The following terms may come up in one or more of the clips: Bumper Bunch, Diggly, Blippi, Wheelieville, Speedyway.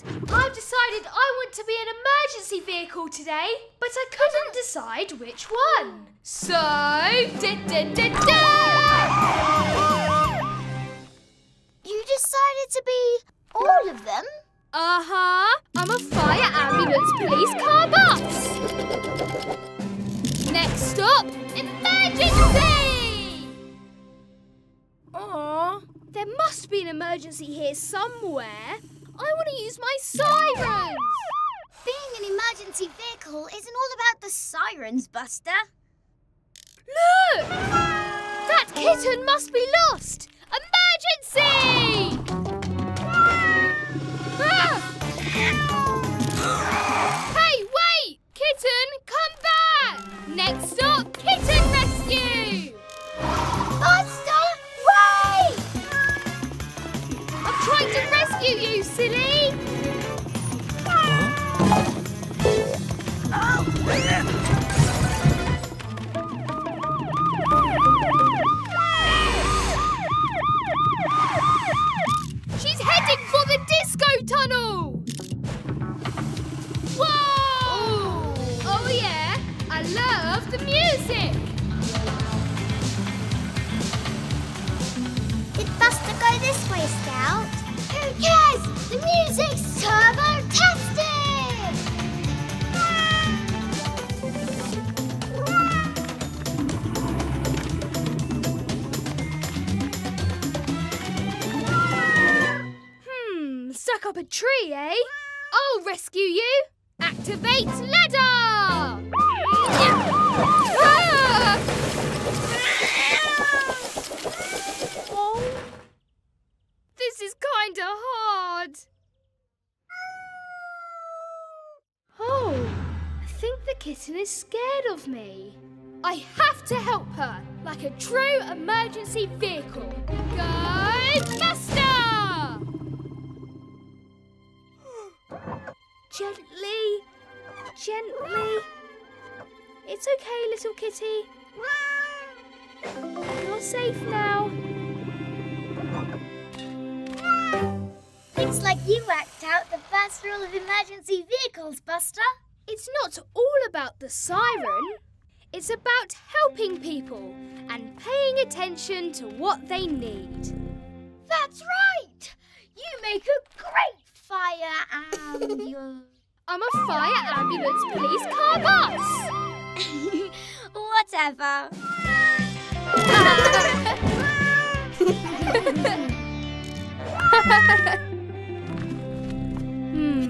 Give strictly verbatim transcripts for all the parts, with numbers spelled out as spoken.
friends. I've decided I want to be an emergency vehicle today, but I couldn't decide which one. So, da da da da! You decided to be all of them? Uh-huh. I'm a fire, ambulance, police car box. Next stop, emergency! Aww. There must be an emergency here somewhere. I want to use my sirens. Being an emergency vehicle isn't all about the sirens, Buster. Look! That kitten must be lost. Emergency! Ah! Hey, wait! Kitten, come back! Next stop, kitten rescue! Buster, wait! I'm trying to rescue you, silly! Oh! For the disco tunnel! Whoa! Ooh. Oh yeah, I love the music! Did Buster go this way, Scout? Who cares? The music's turbo-tastic! Stuck up a tree, eh? I'll rescue you. Activate ladder! Oh, this is kinda hard. Oh, I think the kitten is scared of me. I have to help her, like a true emergency vehicle. Go, Buster! Gently, gently. It's okay, little kitty. You're safe now. Looks like you worked out the first rule of emergency vehicles, Buster. It's not all about the siren. It's about helping people and paying attention to what they need. That's right! You make a great fire ambulance. I'm a fire ambulance police car box. Whatever. hmm.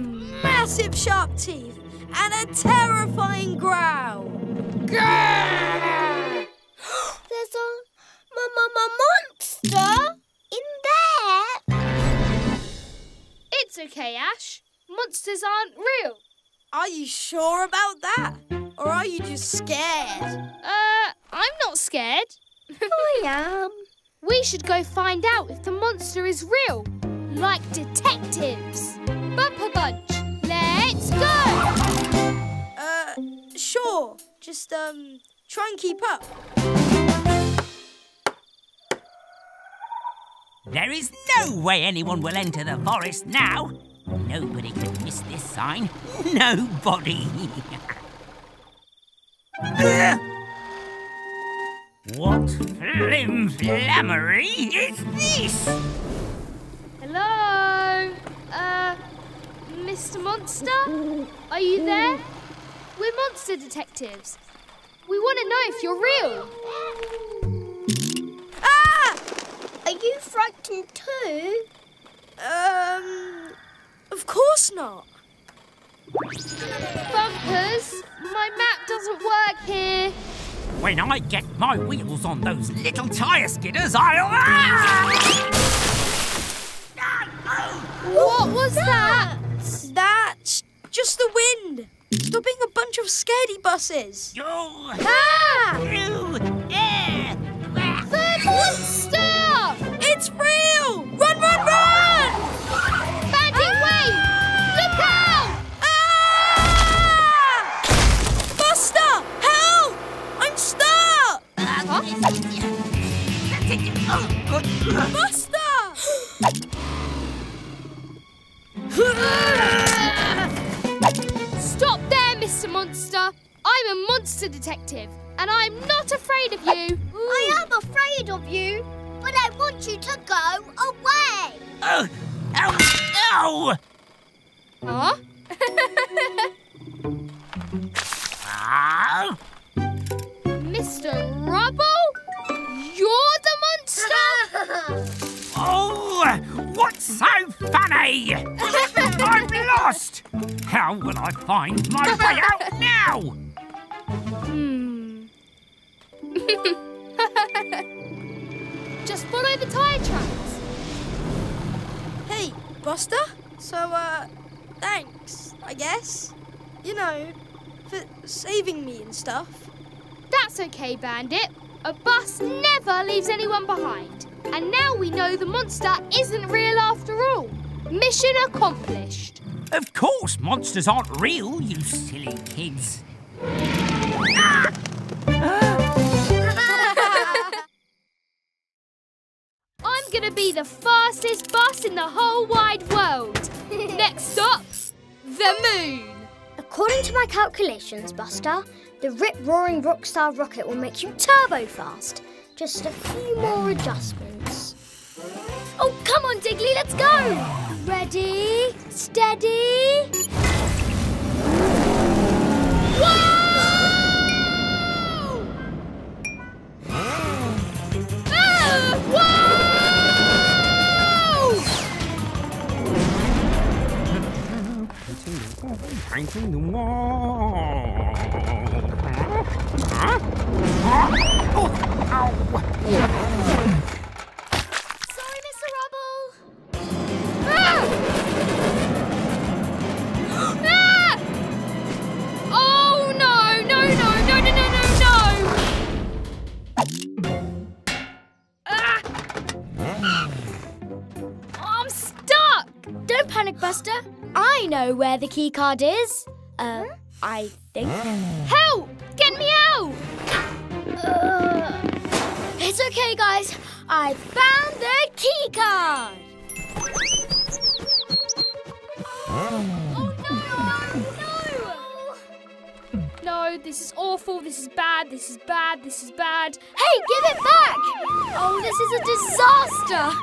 Massive sharp teeth and a terrifying growl. There's a m-m-m-monster in there. It's okay, Ash. Monsters aren't real. Are you sure about that? Or are you just scared? Uh, I'm not scared. I am. We should go find out if the monster is real, like detectives. Bumper Bunch, let's go! Uh, sure. Just, um, try and keep up. There is no way anyone will enter the forest now. Nobody could miss this sign. Nobody. What flim-flammery is this? Hello? Uh, Mister Monster? Are you there? We're monster detectives. We want to know if you're real. Ah! Are you frightened too? Um... Of course not. Bumpers, my map doesn't work here. When I get my wheels on those little tyre skidders, I'll... What was that? That's just the wind. Stop being a bunch of scaredy buses. You... Ah! You... Yeah! The monster! It's real! Run, run, run! Buster! monster. I'm a monster detective, and I'm not afraid of you. I am afraid of you, but I want you to go away. Oh, ow, ow. Huh? Ah. Mister Rubble, you're the monster? Oh, what's so funny? I'm lost. How will I find my way out now? Hmm. Just follow the tyre tracks. Hey, Buster. So, uh, thanks, I guess. You know, for saving me and stuff. That's okay, Bandit. A bus never leaves anyone behind. And now we know the monster isn't real after all. Mission accomplished. Of course monsters aren't real, you silly kids. Ah! I'm going to be the fastest bus in the whole wide world. Next stop, the moon. According to my calculations, Buster, the rip-roaring rock-style rocket will make you turbo-fast. Just a few more adjustments. Oh, come on, Diggly, let's go! Ready, steady... Whoa! Ah, whoa! Painting the wall. Huh? Huh? Oh! Ow. Sorry, Mister Rubble. Ah! Ah! Oh no, no, no, no, no, no, no, no! Ah! Oh, I'm stuck. Don't panic, Buster. I know where the key card is. Uh, I think. Help! Get me out! Uh... It's okay, guys. I found the key card. Oh, no, no, no. No, this is awful. This is bad. This is bad. This is bad. Hey, give it back. Oh, this is a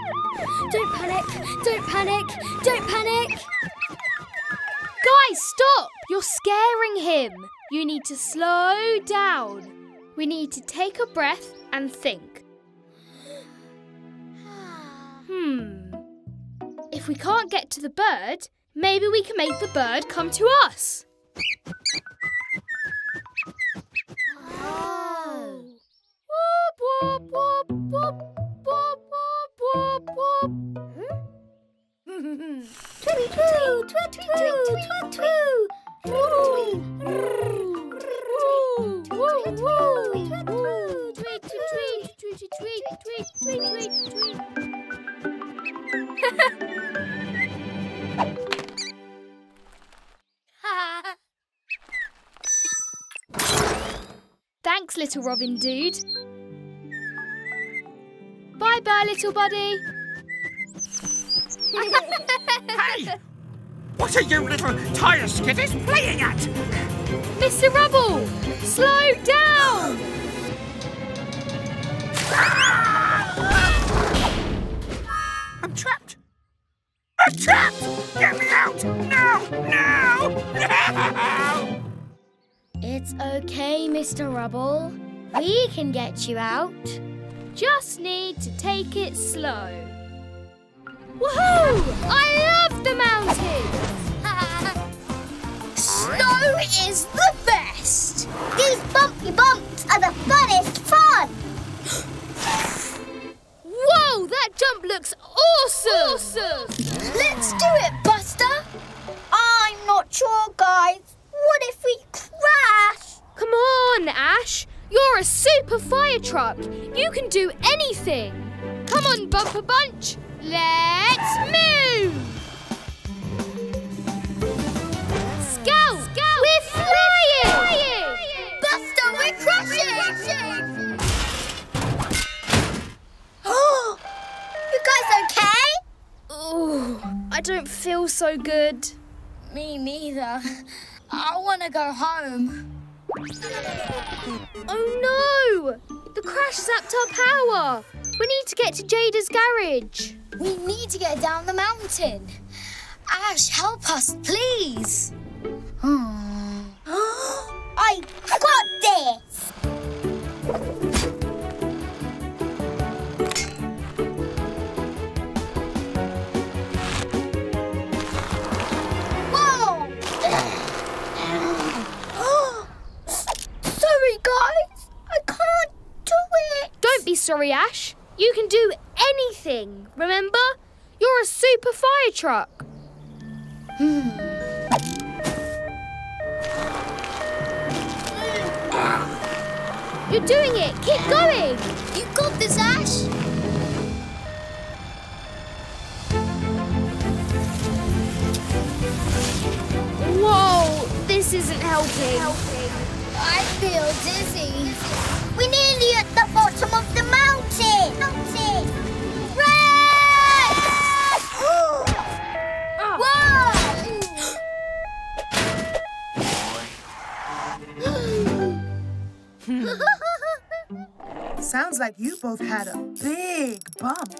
disaster. Don't panic. Don't panic. Don't panic. Guys, stop. You're scaring him. You need to slow down. We need to take a breath and think. Hmm. If we can't get to the bird, maybe we can make the bird come to us. Oh. Tweet-tweet, tweet-tweet, tweet-tweet. Thanks, little Robin Dude. Bye bye, little buddy. Hey! What are you little tyre skitters playing at? Mister Rubble, slow down! I'm trapped! I'm trapped! Get me out! No! No! No! It's okay, Mister Rubble. We can get you out. Just need to take it slow. Woohoo! I love the mountains! Snow is the best! These bumpy bumps are the funnest fun! Whoa, that jump looks awesome! Awesome! Let's do it, Buster! I'm not sure, guys. What if we crash? Come on, Ash. You're a super fire truck. You can do anything. Come on, Bumper Bunch. Let's move! I don't feel so good. Me neither. I want to go home. Oh no! The crash zapped our power. We need to get to Jada's garage. We need to get down the mountain. Ash, help us, please. I got this! Whoa! Sorry, guys. I can't do it. Don't be sorry, Ash. You can do anything, remember? You're a super fire truck. Hmm. You're doing it! Keep going! You got this, Ash! Whoa! This isn't helping. helping. I feel dizzy. We're nearly at the bottom of the mountain! Mountain! Run! Whoa! Sounds like you both had a big bump.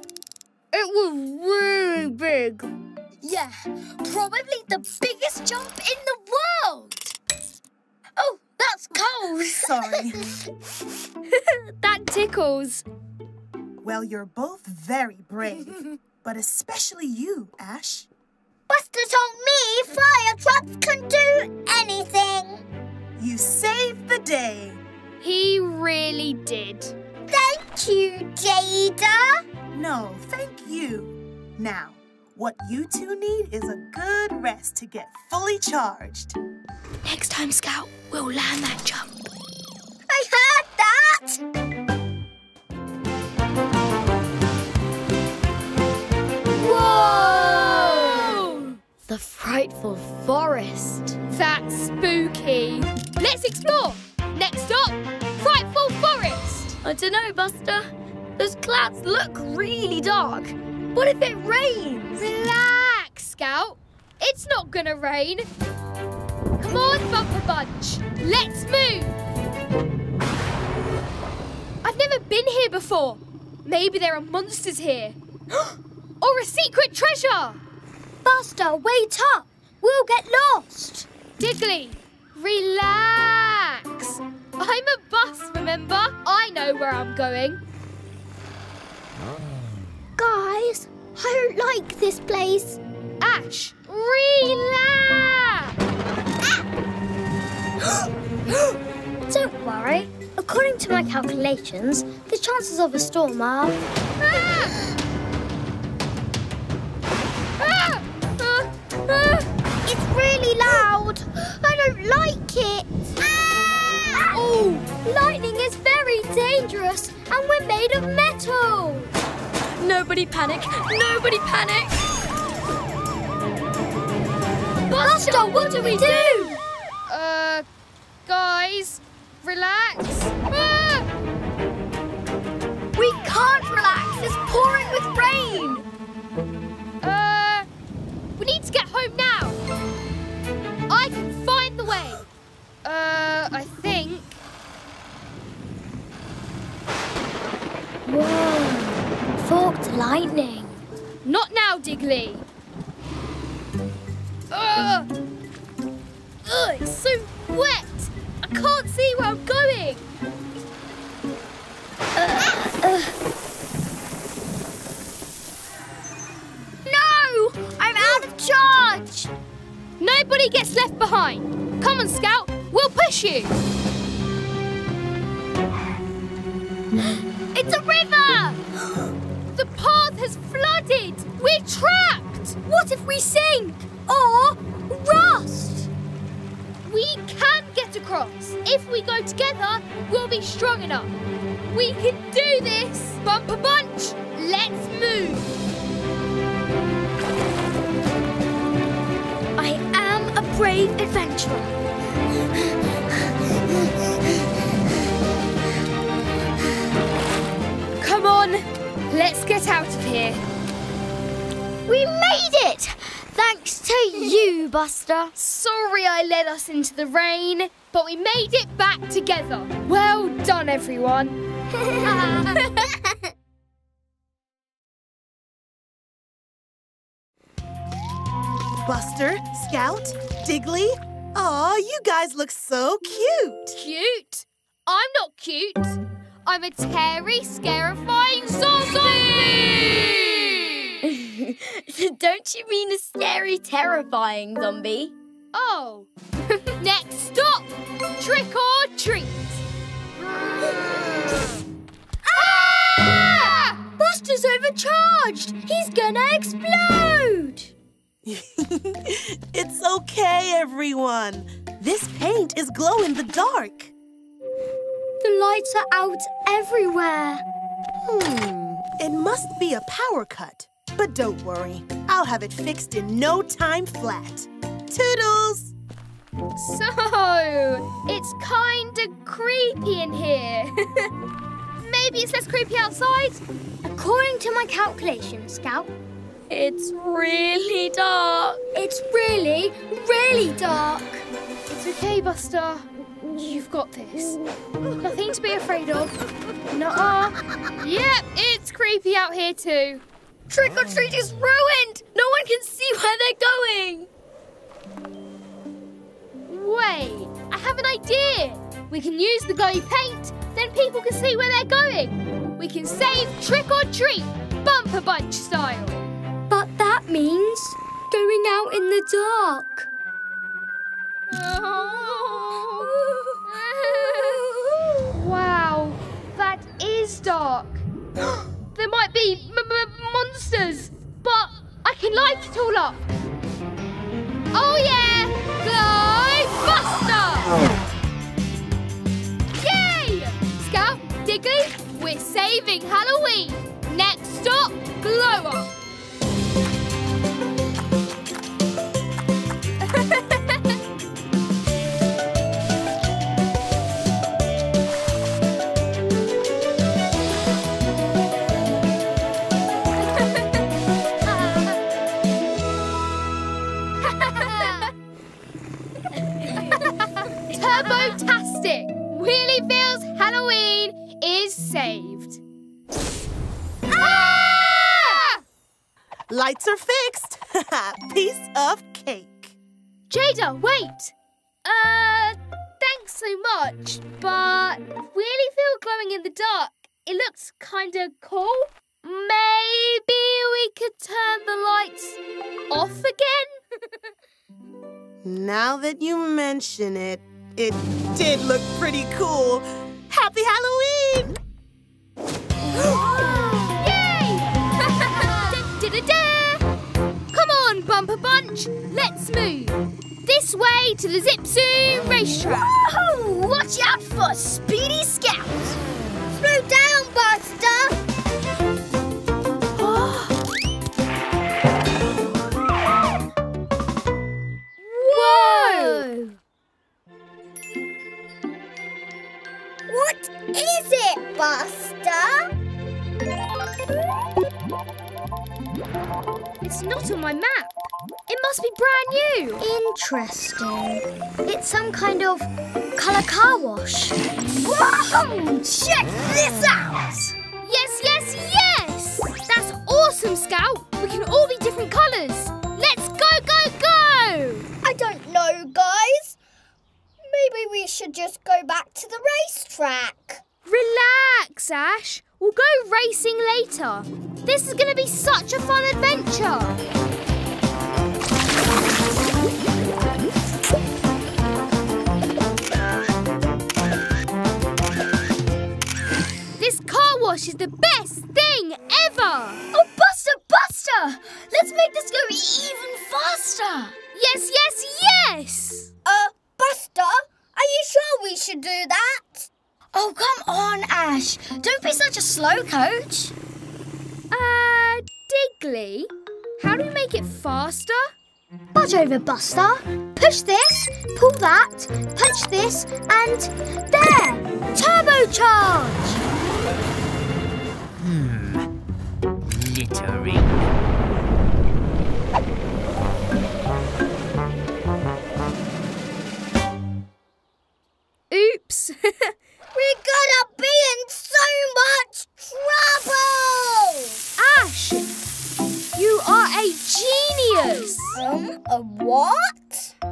It was really big. Yeah, probably the biggest jump in the world. Oh, that's cold. Sorry. That tickles. Well, you're both very brave, but especially you, Ash. Buster told me fire trucks can do anything. You saved the day. He really did. Thank you, Jada. No, thank you. Now, what you two need is a good rest to get fully charged. Next time, Scout, we'll land that jump. I heard that! Whoa! The frightful forest. That's spooky. Let's explore. Next up, Frightful Forest! I don't know, Buster. Those clouds look really dark. What if it rains? Relax, Scout. It's not gonna rain. Come on, Bumper Bunch. Let's move. I've never been here before. Maybe there are monsters here. Or a secret treasure. Buster, wait up. We'll get lost. Diggly, relax. I'm a bus, remember? I know where I'm going. Guys, I don't like this place. Ash, relax! Ah! Don't worry. According to my calculations, the chances of a storm are... Ah! Ah! Ah! Ah! It's really loud. I don't like it. Ah! Oh, lightning is very dangerous and we're made of metal. Nobody panic. Nobody panic. Buster, Buster what do we do? do? Uh, guys, relax. Ah! We can't relax. It's pouring with rain. Uh, we need to get home now. I can find the way. Uh, I think. Whoa, forked lightning. Not now, Diggly. Ugh. Ugh, it's so wet. I can't see where I'm going. Uh, uh. No, I'm out of charge. Nobody gets left behind. Come on, Scout. We'll push you. It's a river! The path has flooded. We're trapped. What if we sink? Or rust? We can get across. If we go together, we'll be strong enough. We can do this. Bumper Bunch, let's move. I am a brave adventurer. Come on, let's get out of here. We made it! Thank Thanks to you, Buster. Sorry I led us into the rain, but we made it back together. Well done, everyone. Buster, Scout, Diggly. Aw, you guys look so cute. Cute? I'm not cute. I'm a terry, scarifying zombie! Don't you mean a scary, terrifying zombie? Oh. Next stop! Trick or treat! Ah! Buster's overcharged! He's gonna explode! It's okay, everyone. This paint is glow in the dark. The lights are out everywhere. Hmm. It must be a power cut. But don't worry. I'll have it fixed in no time flat. Toodles! So, it's kinda creepy in here. Maybe it's less creepy outside? According to my calculations, Scout, it's really dark. It's really, really dark. It's okay, Buster. You've got this. Nothing to be afraid of. Nuh-uh. Yep, it's creepy out here too. Trick or treat is ruined! No one can see where they're going! Wait, I have an idea! We can use the glowy paint, then people can see where they're going. We can save Trick or Treat, Bumper Bunch style. But that means going out in the dark. Oh. Wow, that is dark. There might be m-m-monsters, but I can light it all up. Oh yeah, Glowbuster! Yay! Scout, Diggly, we're saving Halloween. Next stop, Glow Up. Turbo-tastic! Wheelieville's Halloween is saved. Ah! Lights are fixed. Piece of cake. Jada, wait. Uh, thanks so much, but Wheelieville glowing in the dark, it looks kind of cool. Maybe we could turn the lights off again? Now that you mention it, it did look pretty cool. Happy Halloween! Yay! Da-da-da! Come on, Bumper Bunch, let's move. This way to the Zip Zoom racetrack. Whoa! Watch out for Speedy Scout. Slow down, Buster. What is it, Buster? It's not on my map. It must be brand new. Interesting. It's some kind of colour car wash. Whoa! Check this out! Yes, yes, yes! That's awesome, Scout. We can all be different colours. Let's go, go, go! I don't know, guys. Maybe we should just go back to the racetrack. Relax, Ash. We'll go racing later. This is going to be such a fun adventure. This car wash is the best thing ever. Oh, Buster, Buster! Let's make this go even faster. Yes, yes, yes! Uh... Buster, are you sure we should do that? Oh, come on, Ash. Don't be such a slow coach. Uh, Diggly, how do we make it faster? Budge over, Buster. Push this, pull that, punch this, and there! Turbocharge! Hmm. Littering.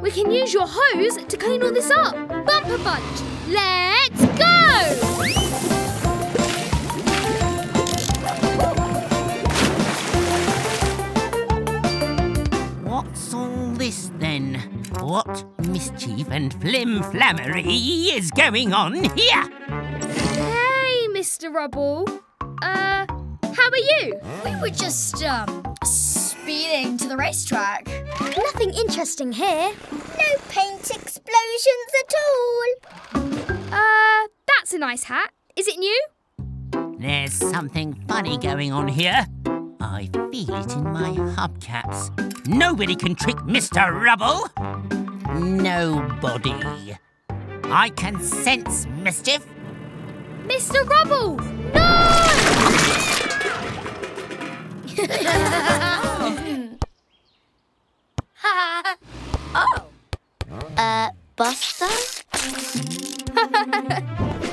We can use your hose to clean all this up. Bumper Bunch, let's go! What's all this then? What mischief and flim-flammery is going on here? Hey, Mister Rubble. Uh, how are you? We were just, um, speeding to the racetrack. Nothing interesting here. No paint explosions at all. Uh, that's a nice hat. Is it new? There's something funny going on here. I feel it in my hubcaps. Nobody can trick Mister Rubble. Nobody. I can sense mischief. Mister Rubble! No! Oh. Uh, Buster?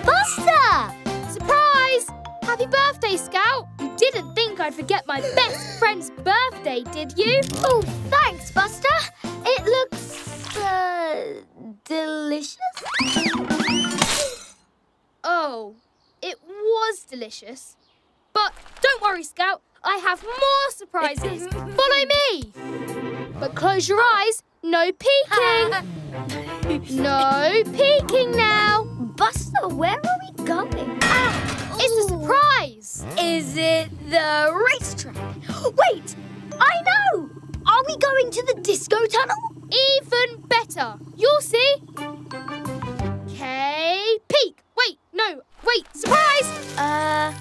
Buster! Surprise! Happy birthday, Scout! You didn't think I'd forget my best friend's birthday, did you? Oh, thanks, Buster. It looks, uh, delicious. Oh, it was delicious. But don't worry, Scout. I have more surprises. Follow me. But close your eyes. No peeking. No peeking now. Buster, where are we going? Ah, it's a surprise. Is it the racetrack? Wait, I know. Are we going to the disco tunnel? Even better. You'll see. Okay, peek. Wait, no, wait, surprise! Uh,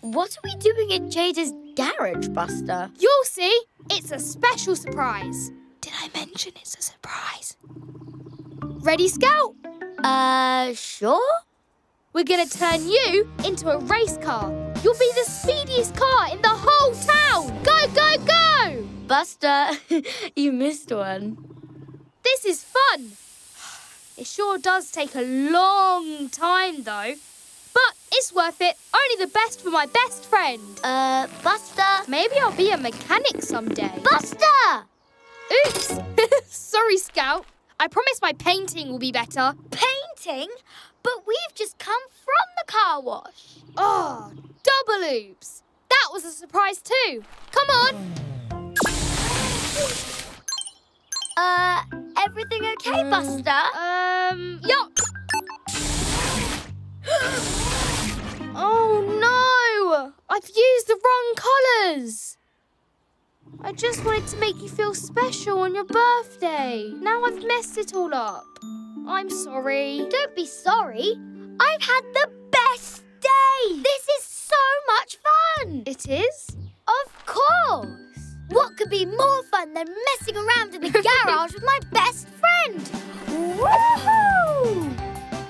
what are we doing in Jada's garage, Buster? You'll see. It's a special surprise. Did I mention it's a surprise? Ready, Scout? Uh, sure. We're gonna turn you into a race car. You'll be the speediest car in the whole town. Go, go, go! Buster, you missed one. This is fun. It sure does take a long time, though. But it's worth it. Only the best for my best friend. Uh, Buster. Maybe I'll be a mechanic someday. Buster! Oops. Sorry, Scout. I promise my painting will be better. Painting? But we've just come from the car wash. Oh, double oops. That was a surprise, too. Come on. Uh... Everything okay, Buster? Um, yup. Oh, no. I've used the wrong colours. I just wanted to make you feel special on your birthday. Now I've messed it all up. I'm sorry. Don't be sorry. I've had the best day. This is so much fun. It is? Of course. What could be more fun than messing around in the garage with my best friend? Woohoo!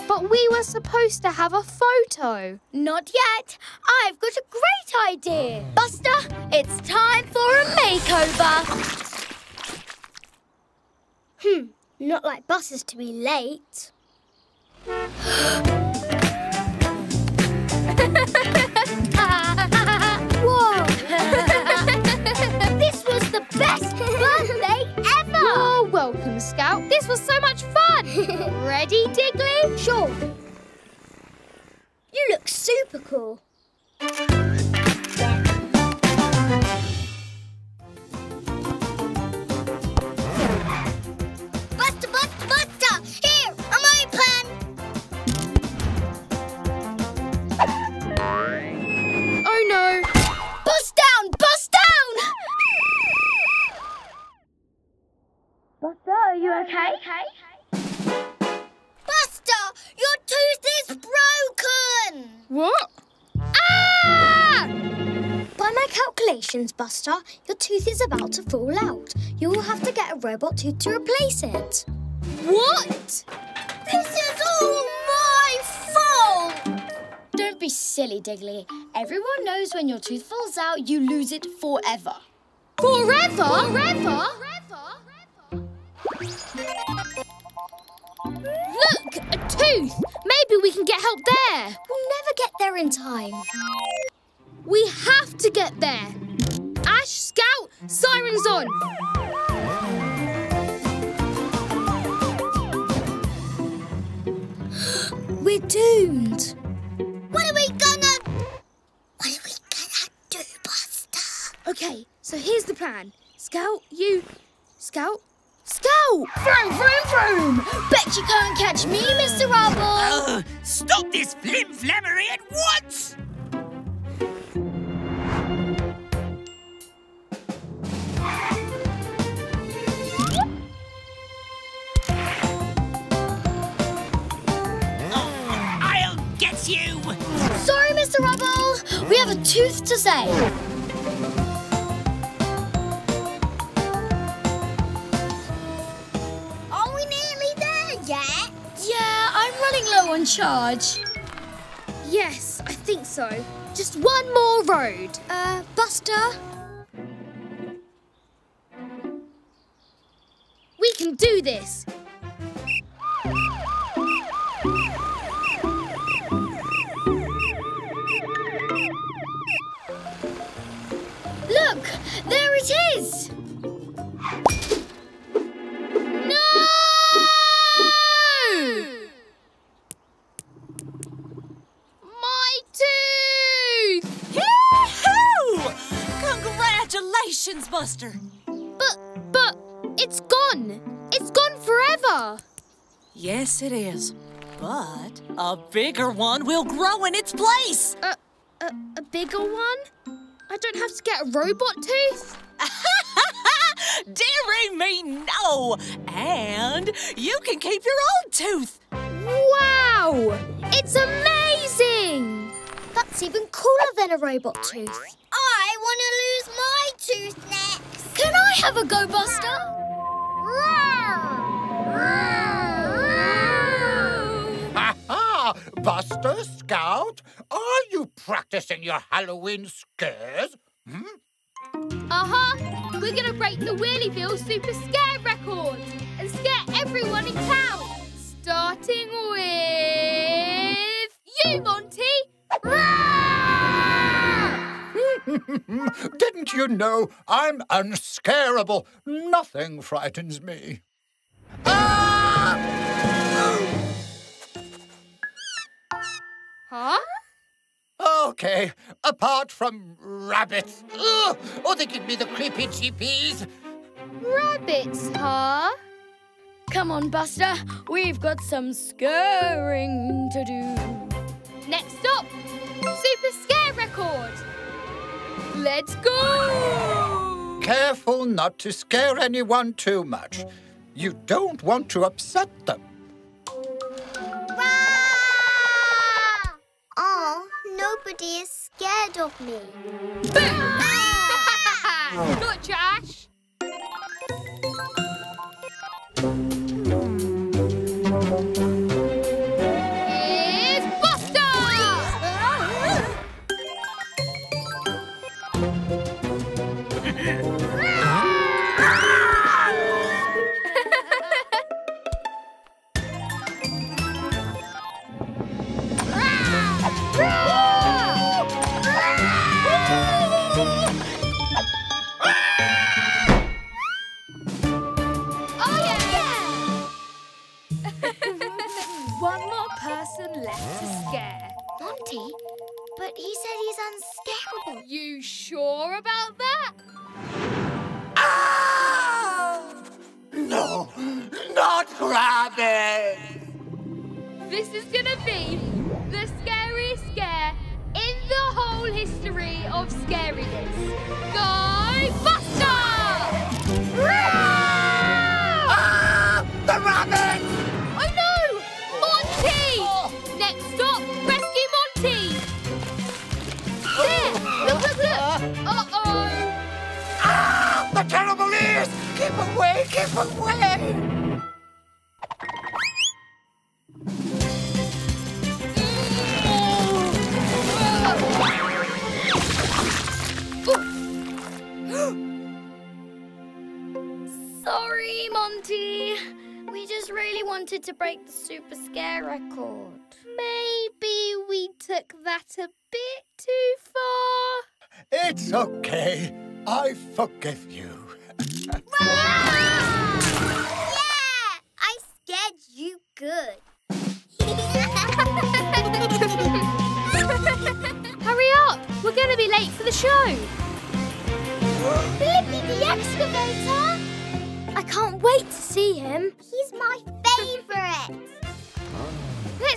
But we were supposed to have a photo. Not yet. I've got a great idea. Buster, it's time for a makeover. Hmm, not like buses to be late. Best birthday ever! You're welcome, Scout. This was so much fun. Ready, Diggly? Sure. You look super cool. Buster, Buster, Buster! Here are my plan. Oh no! Bust down! Bust down! Buster, are you okay? Buster, your tooth is broken! What? Ah! By my calculations, Buster, your tooth is about to fall out. You will have to get a robot tooth to replace it. What? This is all my fault! Don't be silly, Diggly. Everyone knows when your tooth falls out, you lose it forever. Forever? Forever? Forever? Look! A tooth! Maybe we can get help there! We'll never get there in time. We have to get there! Ash, Scout, sirens on! we're doomed. What are we gonna... What are we gonna do, Buster? OK, so here's the plan. Scout, you... Scout? Scout! Vroom, vroom, vroom! Bet you can't catch me, Mister Rubble! Uh, stop this flim-flammery at once! You. Sorry, Mister Rubble. We have a tooth to say. Are we nearly there yet? Yeah, I'm running low on charge. Yes, I think so. Just one more road. Uh, Buster? We can do this. Look! There it is! No! My tooth! Yee-hoo! Congratulations, Buster! But, but, it's gone! It's gone forever! Yes, it is. But a bigger one will grow in its place! A, a, a bigger one? I don't have to get a robot tooth? Dearie me, no! And you can keep your old tooth! Wow! It's amazing! That's even cooler than a robot tooth. I want to lose my tooth next! Can I have a go, Buster? Ha ha! Buster, Scout, are you practicing your Halloween scares? Hmm? Uh-huh. We're going to break the Wheelieville Super Scare record and scare everyone in town, starting with you, Monty. Didn't you know I'm unscareable? Nothing frightens me. Ah! Huh? Okay, apart from rabbits. Ugh! Oh, they give me the creepy cheapies. Rabbits, huh? Come on, Buster. We've got some scaring to do. Next up, Super Scare Record. Let's go! Careful not to scare anyone too much. You don't want to upset them. Nobody is scared of me. Boom! Ah! Not trash. Here's Buster! But he said he's unscareable. You sure about that? Ah! No, not rabbit! This is gonna be the scariest scare in the whole history of scariness. Go, Buster! Ah! The rabbit! I know! Monty! Oh. Next up, rescue Monty! There! Look, look, look! Uh-oh! Ah! The terrible ears! Keep away! Keep away! Sorry, Monty. We just really wanted to break the Super Scare record. Maybe we took that a bit too far. It's okay. I forgive you. Yeah! I scared you good.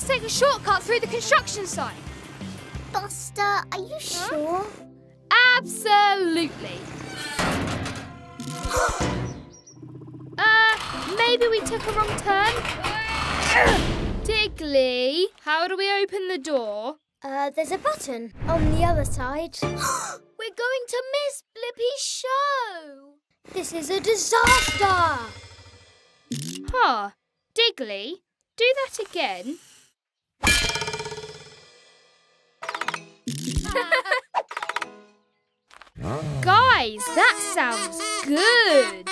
to take a shortcut through the construction site. Buster, are you huh? sure? Absolutely. uh, maybe we took a wrong turn. Diggly, how do we open the door? Uh, there's a button on the other side. We're going to miss Blippi's show. This is a disaster. Huh. Diggly, do that again. Guys, that sounds good.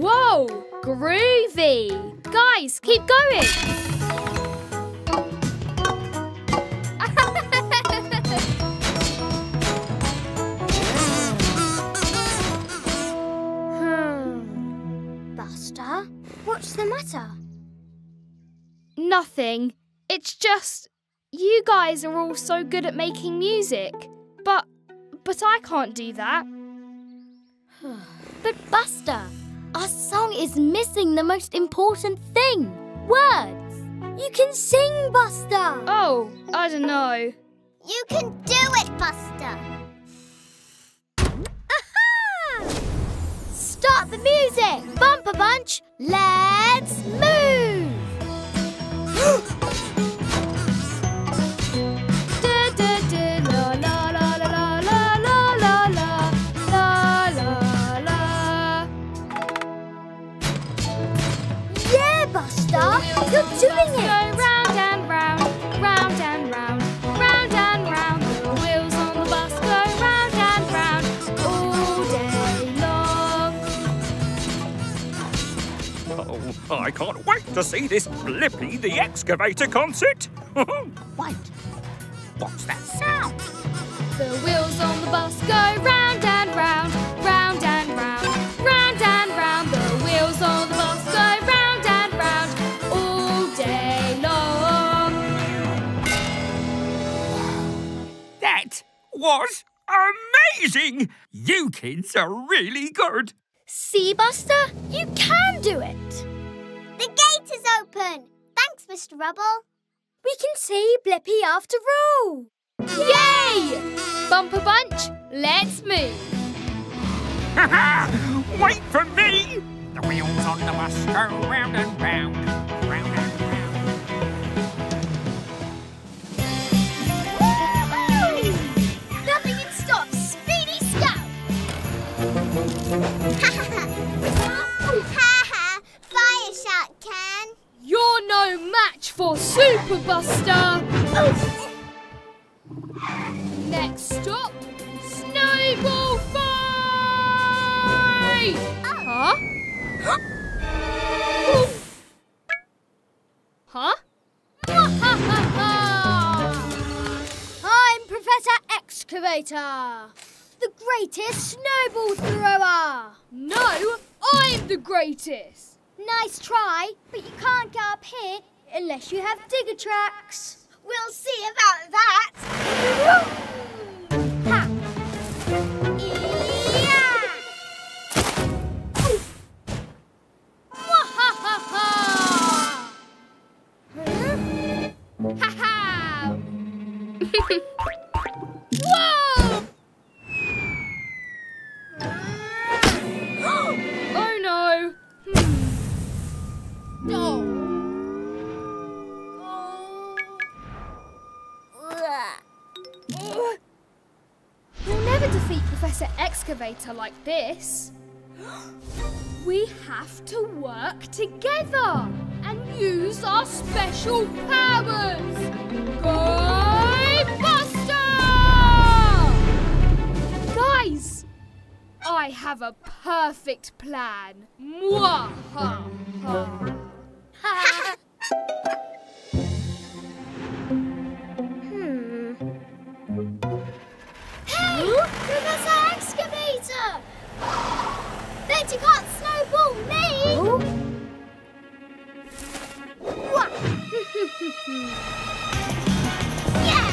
Whoa, groovy. Guys, keep going. hmm. Buster, what's the matter? Nothing. It's just you guys are all so good at making music, but but I can't do that. But Buster, our song is missing the most important thing, words. You can sing, Buster. Oh, I don't know. You can do it, Buster. Aha! Start the music, Bumper Bunch. Let's move. You're doing it! Go round and round, round and round, round and round. The wheels on the bus go round and round all day long. Oh, I can't wait to see this Blippi the Excavator concert. Wait, what's that sound? The wheels on the bus go round and round, round and round, round and round. The wheels on the bus go round. Was amazing! You kids are really good. See, Buster? You can do it. The gate is open. Thanks, Mister Rubble. We can see Blippi after all. Yay! Bumper Bunch, let's move. Ha-ha! Wait for me! The wheels on the bus go round and round, round and round. Fire shot, Ken. You're no match for Super Buster. Next stop, Snowball Fight. Oh. Huh? Oof. Huh? I'm Professor Excavator, the greatest snowball thrower. No, I'm the greatest. Nice try, but you can't get up here unless you have digger tracks. We'll see about that. Ha. Yeah. Ha ha. Whoa! Excavator like this. We have to work together and use our special powers. Go Buster! Guys, I have a perfect plan. Mwahaha. hmm. Hey, Professor! Bet you can't snowball me! Oh. yeah!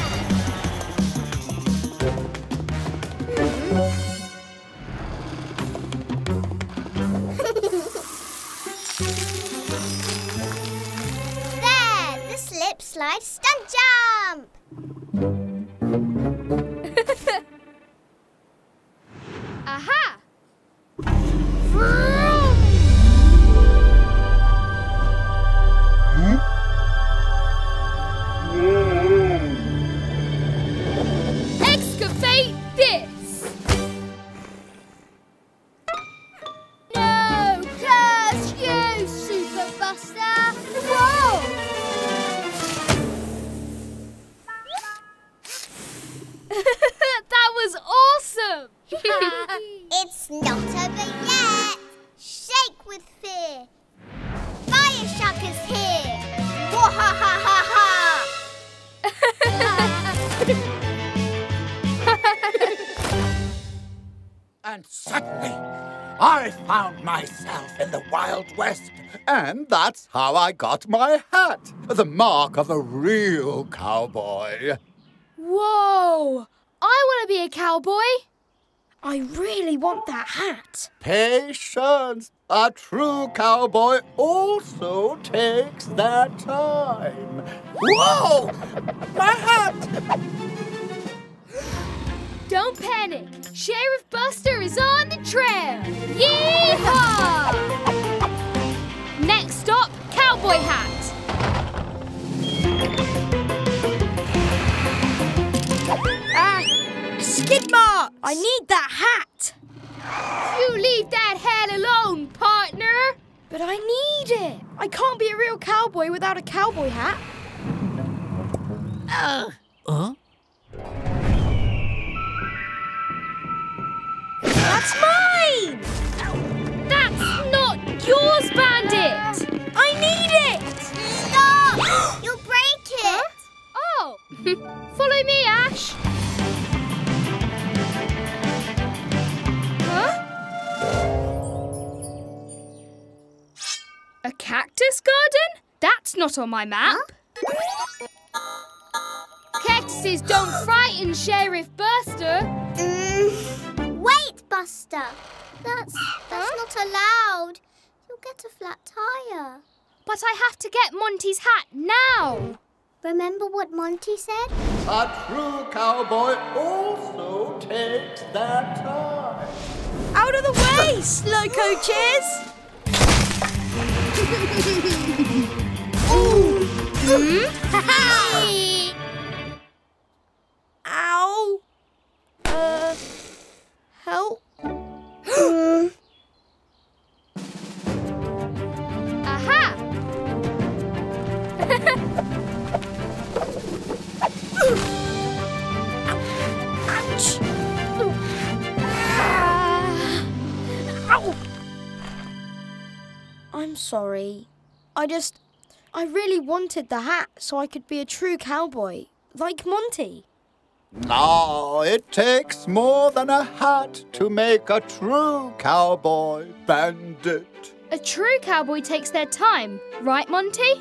Mm-hmm. slide stunt jump. Aha! Vroom! Hmm? Excavate this! No! Curse you, Super Buster! Whoa! That was awesome! It's not over yet! Shake with fear! Fire Shark is here! Wa-ha-ha-ha-ha! And suddenly, I found myself in the Wild West. And that's how I got my hat. The mark of a real cowboy. Whoa! I want to be a cowboy. I really want that hat. Patience. A true cowboy also takes their time. Whoa! My hat! Don't panic. Sheriff Buster is on the trail. Yee-haw! Next stop, cowboy hat. Ah! Skid marks! I need that hat! You leave that hat alone, partner! But I need it! I can't be a real cowboy without a cowboy hat. Ugh! Huh? That's mine! That's not yours, Bandit! I need it! Stop! You'll break it! Huh? Oh! Follow me, Ash! Huh? A cactus garden? That's not on my map. Huh? Cactuses don't frighten Sheriff Buster. Mm. Wait, Buster. That's, that's not allowed. You'll get a flat tire. But I have to get Monty's hat now. Remember what Monty said? A true cowboy also takes their time. Out of the way, slow coaches! Ooh! Hmm? Ow! Uh, help? um. Aha! I'm sorry. I just... I really wanted the hat so I could be a true cowboy, like Monty. No, it takes more than a hat to make a true cowboy, Bandit. A true cowboy takes their time, right, Monty?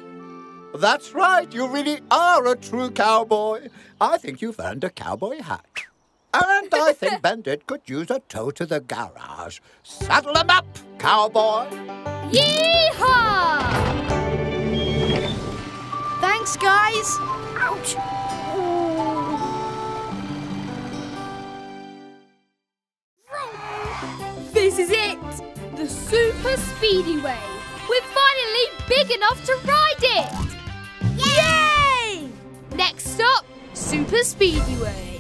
That's right, you really are a true cowboy. I think you've earned a cowboy hat. And I think Bandit could use a tow to the garage. Saddle him up, cowboy! Yee-haw! Thanks, guys. Ouch! Ooh. This is it! The super speedy way. We're finally big enough to ride it! Yay! Yay! Next stop, super speedy way.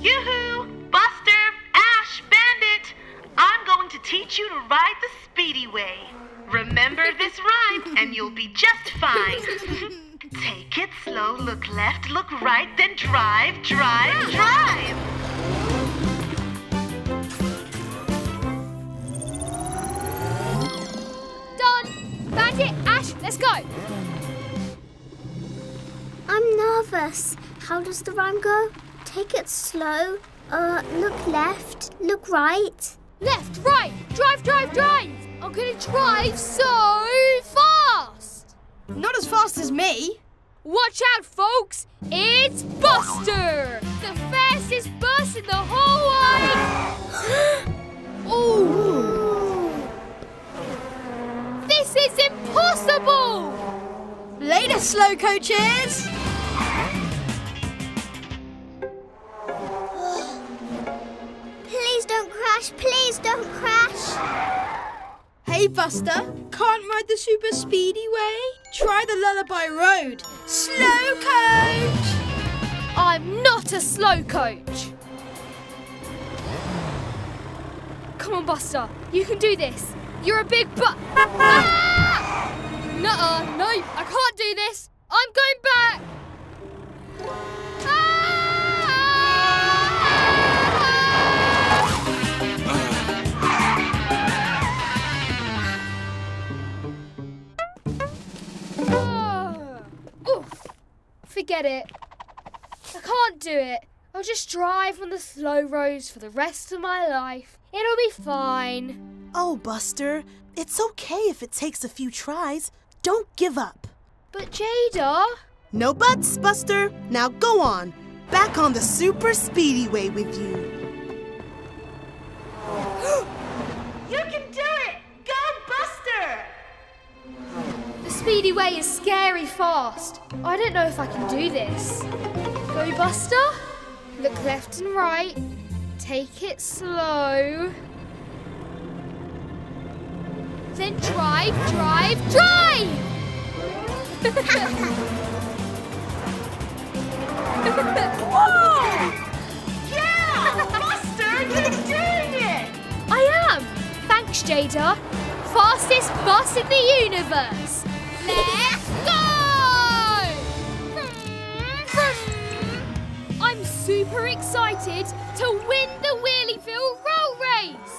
Yoo-hoo! Buster! Ash! Bandit! I'm going to teach you to ride the speedy way. Remember this rhyme and you'll be just fine. Take it slow, look left, look right, then drive, drive, drive! Don! Bandit! Ash! Let's go! I'm nervous. How does the rhyme go? Take it slow. Uh, look left, look right. Left, right, drive, drive, drive. I'm gonna drive so fast. Not as fast as me. Watch out, folks. It's Buster, the fastest bus in the whole wide. Ooh. Ooh. This past the ball! Later, slow coaches! Please don't crash, please don't crash! Hey, Buster, can't ride the super speedy way? Try the Lullaby Road. Slow coach! I'm not a slow coach! Come on, Buster, you can do this. You're a big bu- ah! Nuh-uh, no, I can't do this. I'm going back. Ah! Oh. Oof. Forget it. I can't do it. I'll just drive on the slow roads for the rest of my life. It'll be fine. Oh, Buster, it's okay if it takes a few tries. Don't give up. But Jada... No buts, Buster. Now go on. Back on the super speedy way with you. You can do it! Go, Buster! The speedy way is scary fast. I don't know if I can do this. Go, Buster. Look left and right. Take it slow. Then drive, drive, drive! Whoa! Yeah! Buster, you're doing it! I am! Thanks, Jada. Fastest bus in the universe. Let's go! I'm super excited to win the Wheelieville Roll Race!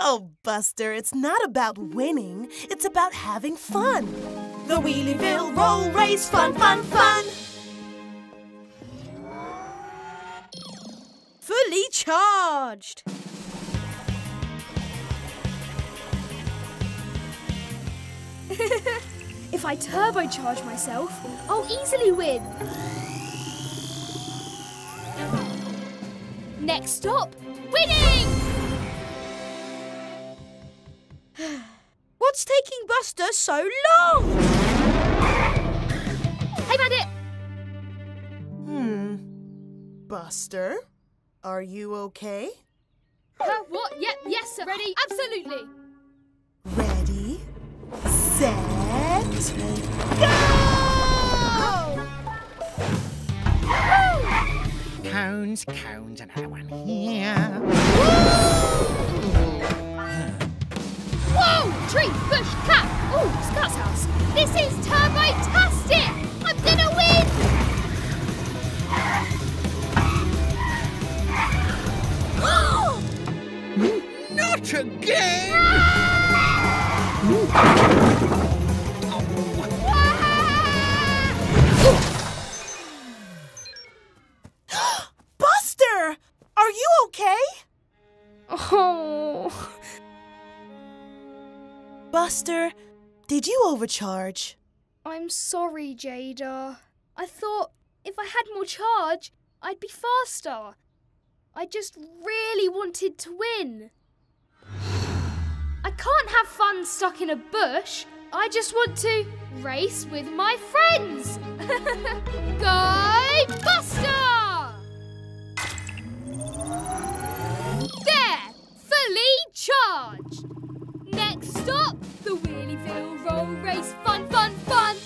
Oh, Buster, it's not about winning. It's about having fun. The Wheelieville Roll Race, fun, fun, fun. Fully charged. If I turbocharge myself, I'll easily win. Next stop, winning! What's taking Buster so long? I found it! Hmm. Buster, are you okay? Uh, what? Yep, yeah, yes, sir. Ready? Absolutely. Ready, set, go! Cones, cones, and another one here. Woo! Whoa! Tree, bush, cat! Ooh, Scout's house! This is turbo-tastic! I'm gonna win! Not again! Buster! Are you okay? Oh... Buster, did you overcharge? I'm sorry, Jada. I thought if I had more charge, I'd be faster. I just really wanted to win. I can't have fun stuck in a bush. I just want to race with my friends. Go, Buster! There, fully charged. Next stop, the Wheelieville Roll Race, fun, fun, fun!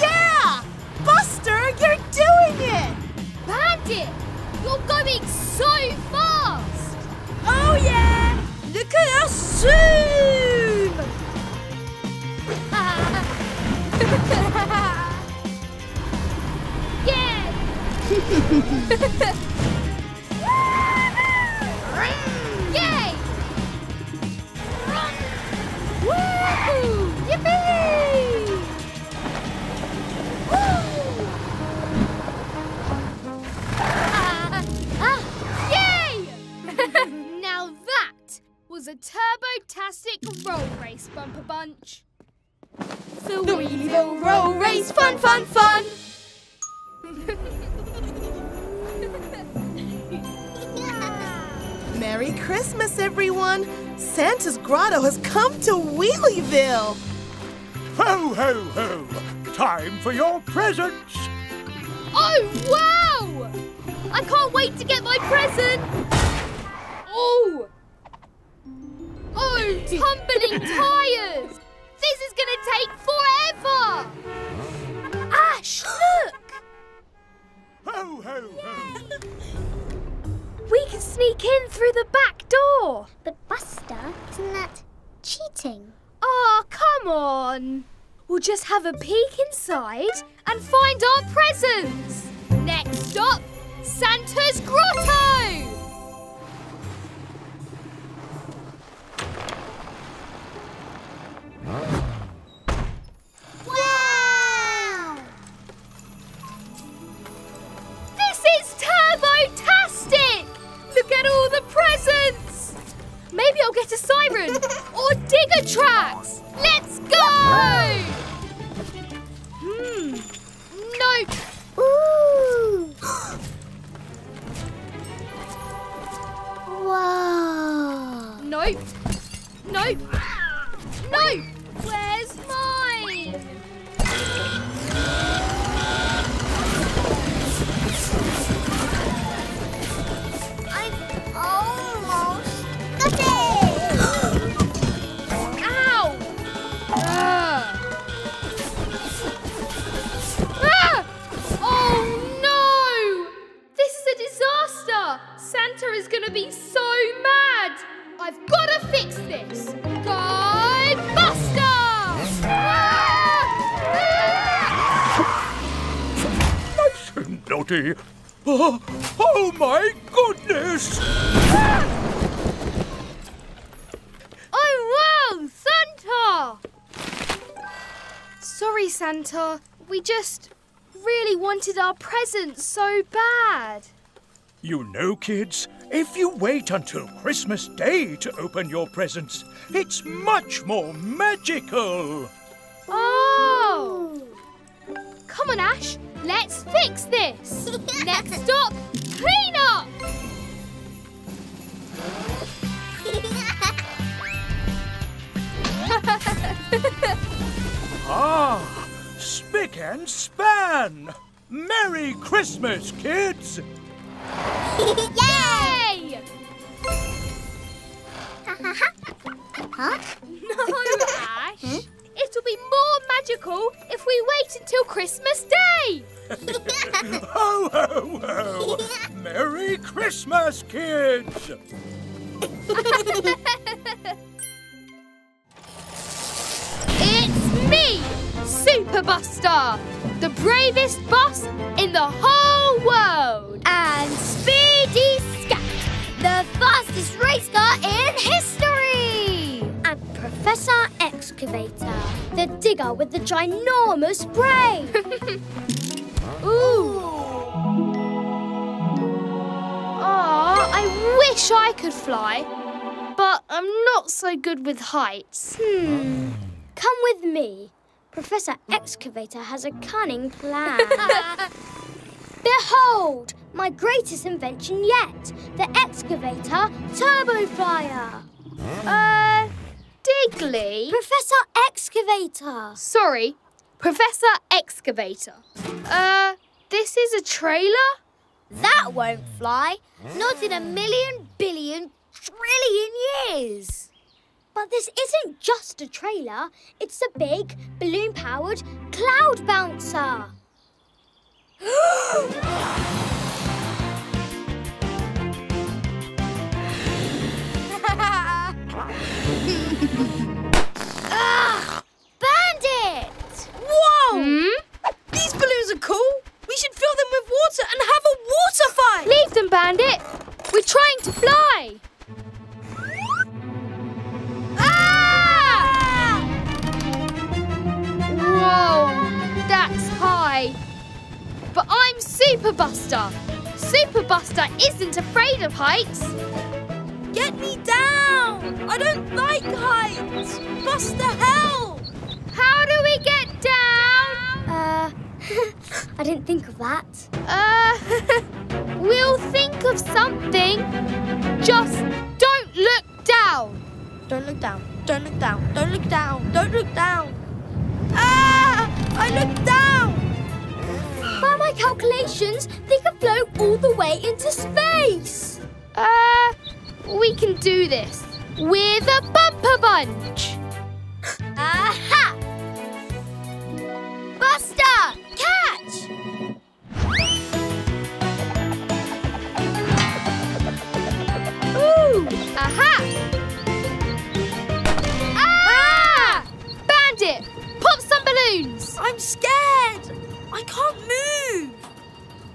Yeah! Buster, you're doing it! Bandit, you're going so fast! Oh yeah! Look at us zoom! Yeah! Yay! Woo-hoo! Yippee! Woo! Ah, ah, yay! Now that was a turbo-tastic roll race, Bumper Bunch. The Wheelieville Roll Race, fun, fun, fun! Merry Christmas, everyone! Santa's grotto has come to Wheelieville! Ho, ho, ho! Time for your presents! Oh, wow! I can't wait to get my present! Oh! Oh, tumbling tires! This is gonna take forever! Ash, look! Ho, ho, ho! We can sneak in through the back door! But Buster, isn't that cheating? Oh, come on! We'll just have a peek inside and find our presents! Next stop, Santa's grotto! Wow! This is turbo-tastic! Look at all the presents! Maybe I'll get a siren or digger tracks! Let's go! Hmm. Nope. Ooh. Whoa. Nope. Nope. Nope. Where's mine? I'm almost got it! Ow! Uh. Ah! Oh no! This is a disaster! Santa is gonna be so mad! I've gotta fix this! Guide Buster! Nice and naughty! Oh, oh my goodness! Oh wow, Santa! Sorry, Santa. We just really wanted our presents so bad. You know, kids, if you wait until Christmas Day to open your presents, it's much more magical. Oh! Come on, Ash, let's fix this. Next stop, clean up. Ah, spick and span. Merry Christmas, kids. Yay! Huh? No, Ash. Hmm? It'll be more magical if we wait until Christmas Day. Ho, ho, ho! Merry Christmas, kids! It's me, Super Buster, the bravest bus in the whole world. And Speedy Scat, the fastest race car in history. And Professor Excavator, the digger with the ginormous brain. Ooh. Aw, I wish I could fly, but I'm not so good with heights. Hmm. Come with me. Professor Excavator has a cunning plan. Behold, my greatest invention yet, the excavator turboflyer. Uh, Diggly? Professor Excavator. Sorry, Professor Excavator. Uh, this is a trailer? That won't fly. Not in a million, billion, trillion years. But this isn't just a trailer. It's a big, balloon-powered cloud bouncer. Ugh, Bandit! Whoa! Hmm? These balloons are cool. We should fill them with water and have a water fight. Leave them, Bandit. We're trying to fly. Whoa, that's high. But I'm Super Buster. Super Buster isn't afraid of heights. Get me down! I don't like heights. Buster, help! How do we get down? Uh, I didn't think of that. Uh, we'll think of something. Just don't look down. Don't look down. Don't look down. Don't look down. Don't look down. Ah! I looked down! By my calculations, they can float all the way into space. Uh, we can do this. We're the Bumper Bunch. Aha! Buster! Catch! Ooh! Aha! Ah! Bandit! Pop some balloons! I'm scared! I can't move!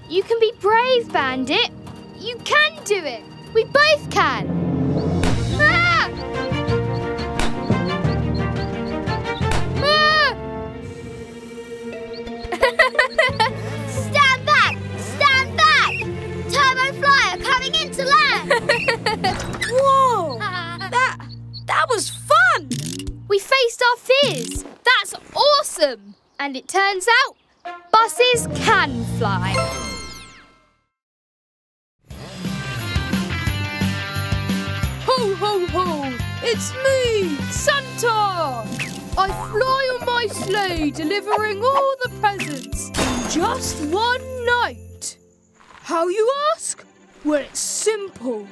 You can be brave, Bandit. You can do it. We both can. Ah! Ah! Stand back! Stand back! Turbo Flyer coming into land! Whoa! That, that was fun! We faced our fears. That's awesome! And it turns out, buses can fly. Ho, ho, ho! It's me, Santa! I fly on my sleigh, delivering all the presents in just one night. How, you ask? Well, it's simple.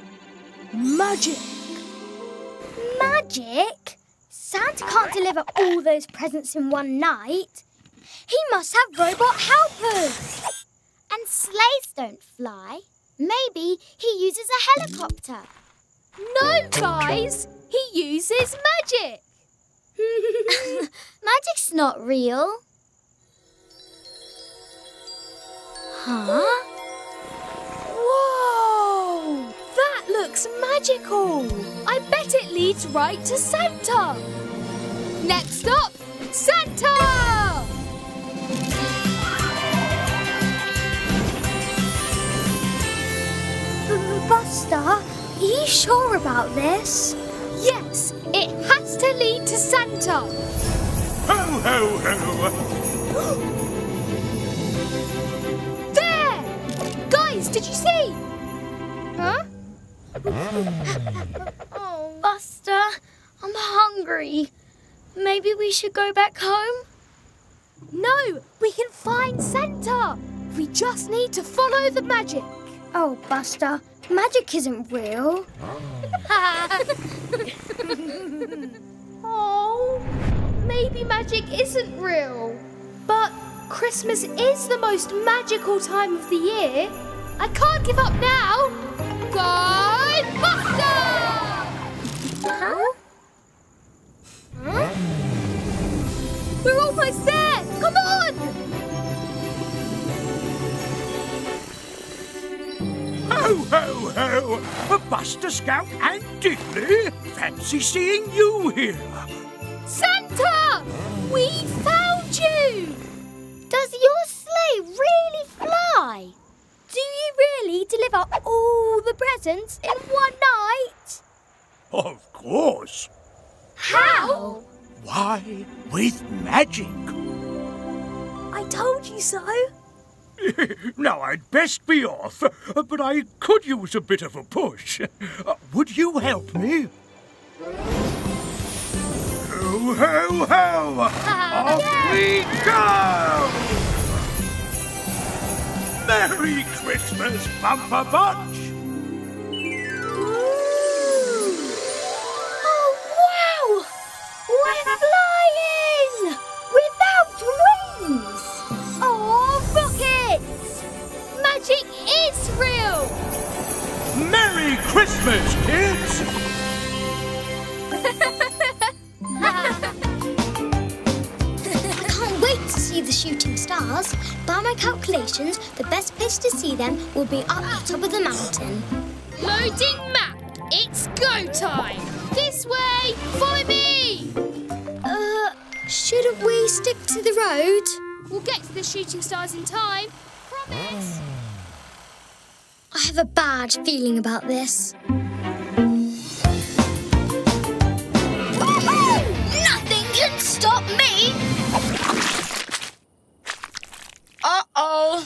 Magic. Magic? Santa can't deliver all those presents in one night. He must have robot helpers. And sleighs don't fly. Maybe he uses a helicopter. No, guys. He uses magic. Magic's not real. Huh? Whoa! That looks magical. I bet it leads right to Santa. Next up, Santa! Buster, are you sure about this? Yes, it has to lead to Santa. Ho, ho, ho! There! Guys, did you see? Huh? Oh, Buster, I'm hungry. Maybe we should go back home? No, we can find Santa. We just need to follow the magic. Oh, Buster, magic isn't real. Oh, maybe magic isn't real. But Christmas is the most magical time of the year. I can't give up now. Go, Buster! Huh? Huh? We're almost there. Come on! Ho, ho, ho! Buster, Scout and Diddley, fancy seeing you here. Santa! We found you! Does your sleigh really fly? Do you really deliver all the presents in one night? Of course. How? Why, with magic. I told you so. Now, I'd best be off, but I could use a bit of a push. Would you help me? Ho, ho, ho! Off we go! Merry Christmas, Bumper Bunch! Ooh. Oh, wow! We're flying! Without wings! Oh, rocket! Magic is real! Merry Christmas, kids! I can't wait to see the shooting stars. By my calculations, the best place to see them will be up the top of the mountain. Loading map, it's go time! This way, follow me! Uh, shouldn't we stick to the road? We'll get to the shooting stars in time, promise! I have a bad feeling about this. Oh, nothing can stop me! Uh-oh.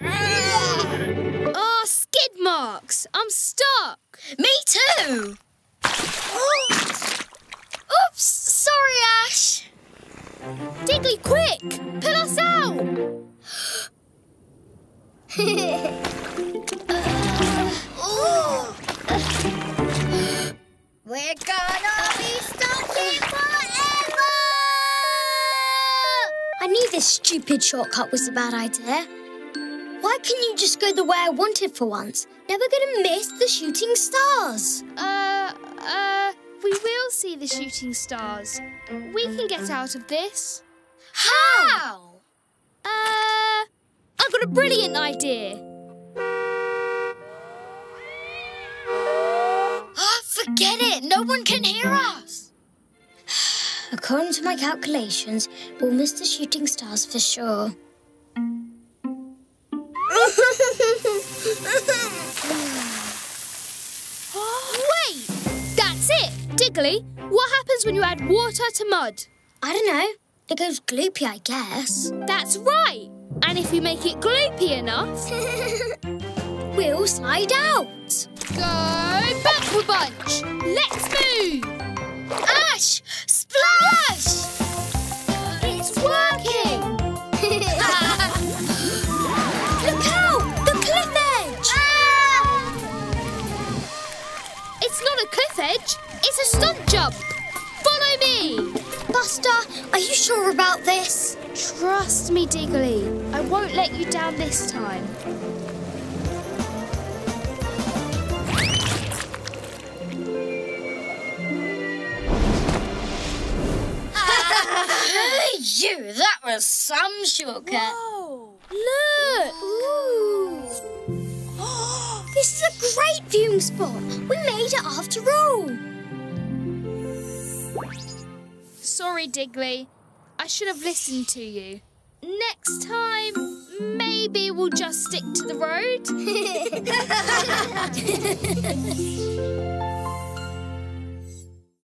Oh, Skidmark! sharks. I'm stuck. Me too. Oops, sorry, Ash. Diggly, quick, pull us out. uh, uh, We're gonna be stuck here forever! I knew this stupid shortcut was a bad idea. Why can't you just go the way I wanted for once? Now we're gonna miss the shooting stars. Uh, uh, we will see the shooting stars. We can get out of this. How? Uh, I've got a brilliant idea. Oh, forget it, no one can hear us. According to my calculations, we'll miss the shooting stars for sure. Wait! That's it! Diggly, what happens when you add water to mud? I don't know. It goes gloopy, I guess. That's right! And if you make it gloopy enough... we'll slide out! Go Bumper Bunch! Let's move! Ash! Splash! It's working! It's not a cliff edge, it's a stunt jump. Follow me! Buster, are you sure about this? Trust me, Diggly. I won't let you down this time. You, that was some shortcut. Whoa! Look! Ooh! This is a great viewing spot. We made it after all. Sorry, Diggly. I should have listened to you. Next time, maybe we'll just stick to the road.